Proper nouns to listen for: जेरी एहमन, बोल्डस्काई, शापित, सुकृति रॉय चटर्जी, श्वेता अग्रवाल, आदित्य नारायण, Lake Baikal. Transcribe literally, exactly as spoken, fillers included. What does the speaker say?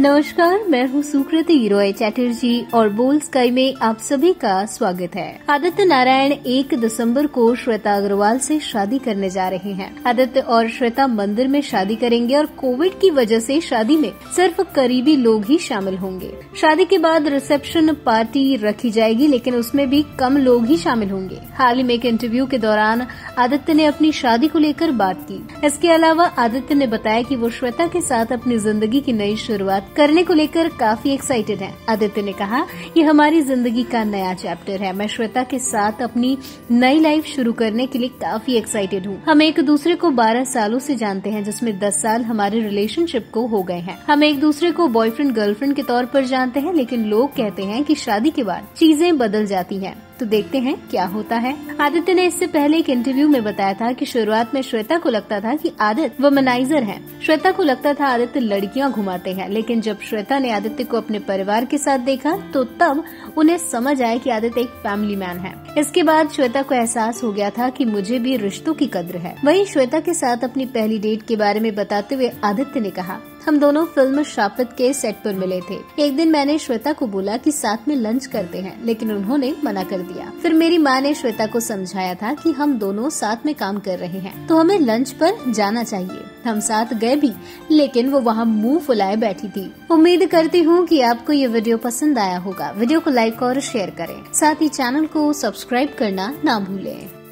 नमस्कार, मैं हूँ सुकृति रॉय चटर्जी और बोल्डस्काई में आप सभी का स्वागत है। आदित्य नारायण एक दिसंबर को श्वेता अग्रवाल से शादी करने जा रहे हैं। आदित्य और श्वेता मंदिर में शादी करेंगे और कोविड की वजह से शादी में सिर्फ करीबी लोग ही शामिल होंगे। शादी के बाद रिसेप्शन पार्टी रखी जाएगी, लेकिन उसमें भी कम लोग ही शामिल होंगे। हाल ही में एक इंटरव्यू के दौरान आदित्य ने अपनी शादी को लेकर बात की। इसके अलावा आदित्य ने बताया कि वो श्वेता के साथ अपनी जिंदगी की नई शुरुआत करने को लेकर काफी एक्साइटेड हैं। आदित्य ने कहा, ये हमारी जिंदगी का नया चैप्टर है। मैं श्वेता के साथ अपनी नई लाइफ शुरू करने के लिए काफी एक्साइटेड हूँ। हम एक दूसरे को बारह सालों से जानते हैं, जिसमें दस साल हमारे रिलेशनशिप को हो गए हैं। हम एक दूसरे को बॉयफ्रेंड गर्लफ्रेंड के तौर पर जानते हैं, लेकिन लोग कहते हैं कि शादी के बाद चीजें बदल जाती हैं, तो देखते हैं क्या होता है। आदित्य ने इससे पहले एक इंटरव्यू में बताया था कि शुरुआत में श्वेता को लगता था कि आदित्य वमनाइजर है। श्वेता को लगता था आदित्य लड़कियां घुमाते हैं, लेकिन जब श्वेता ने आदित्य को अपने परिवार के साथ देखा तो तब उन्हें समझ आया कि आदित्य एक फैमिली मैन है। इसके बाद श्वेता को एहसास हो गया था कि मुझे भी रिश्तों की कद्र है। वहीं श्वेता के साथ अपनी पहली डेट के बारे में बताते हुए आदित्य ने कहा, हम दोनों फिल्म शापित के सेट पर मिले थे। एक दिन मैंने श्वेता को बोला कि साथ में लंच करते हैं, लेकिन उन्होंने मना कर दिया। फिर मेरी माँ ने श्वेता को समझाया था कि हम दोनों साथ में काम कर रहे हैं, तो हमें लंच पर जाना चाहिए। हम साथ गए भी, लेकिन वो वहाँ मुंह फुलाए बैठी थी। उम्मीद करती हूँ कि आपको ये वीडियो पसंद आया होगा। वीडियो को लाइक और शेयर करें, साथ ही चैनल को सब्सक्राइब करना ना भूलें।